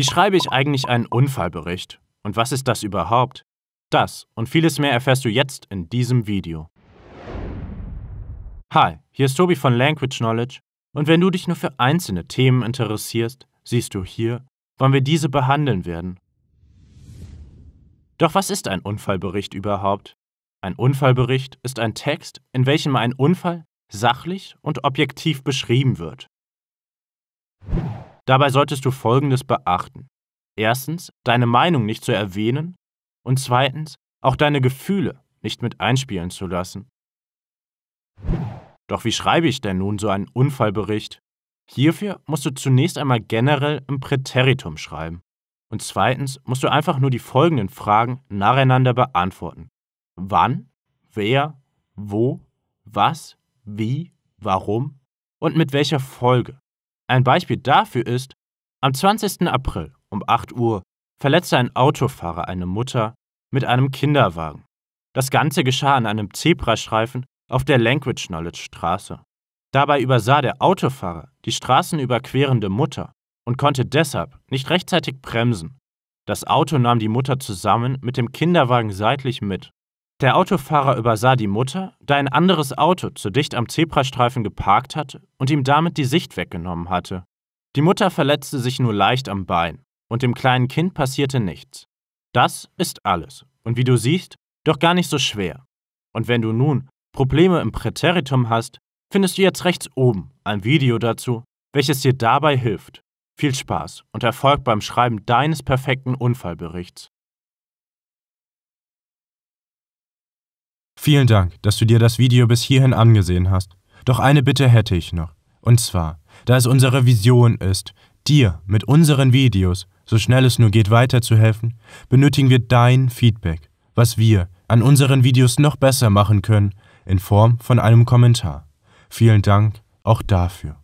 Wie schreibe ich eigentlich einen Unfallbericht? Und was ist das überhaupt? Das und vieles mehr erfährst du jetzt in diesem Video. Hi, hier ist Tobi von Language Knowledge und wenn du dich nur für einzelne Themen interessierst, siehst du hier, wann wir diese behandeln werden. Doch was ist ein Unfallbericht überhaupt? Ein Unfallbericht ist ein Text, in welchem ein Unfall sachlich und objektiv beschrieben wird. Dabei solltest du Folgendes beachten. Erstens, deine Meinung nicht zu erwähnen und zweitens, auch deine Gefühle nicht mit einspielen zu lassen. Doch wie schreibe ich denn nun so einen Unfallbericht? Hierfür musst du zunächst einmal generell im Präteritum schreiben und zweitens musst du einfach nur die folgenden Fragen nacheinander beantworten. Wann, wer, wo, was, wie, warum und mit welcher Folge. Ein Beispiel dafür ist, am 20. April um 8 Uhr verletzte ein Autofahrer eine Mutter mit einem Kinderwagen. Das Ganze geschah an einem Zebrastreifen auf der Language Knowledge Straße. Dabei übersah der Autofahrer die straßenüberquerende Mutter und konnte deshalb nicht rechtzeitig bremsen. Das Auto nahm die Mutter zusammen mit dem Kinderwagen seitlich mit. Der Autofahrer übersah die Mutter, da ein anderes Auto zu dicht am Zebrastreifen geparkt hatte und ihm damit die Sicht weggenommen hatte. Die Mutter verletzte sich nur leicht am Bein und dem kleinen Kind passierte nichts. Das ist alles und wie du siehst, doch gar nicht so schwer. Und wenn du nun Probleme im Präteritum hast, findest du jetzt rechts oben ein Video dazu, welches dir dabei hilft. Viel Spaß und Erfolg beim Schreiben deines perfekten Unfallberichts. Vielen Dank, dass du dir das Video bis hierhin angesehen hast. Doch eine Bitte hätte ich noch. Und zwar, da es unsere Vision ist, dir mit unseren Videos, so schnell es nur geht, weiterzuhelfen, benötigen wir dein Feedback, was wir an unseren Videos noch besser machen können, in Form von einem Kommentar. Vielen Dank auch dafür.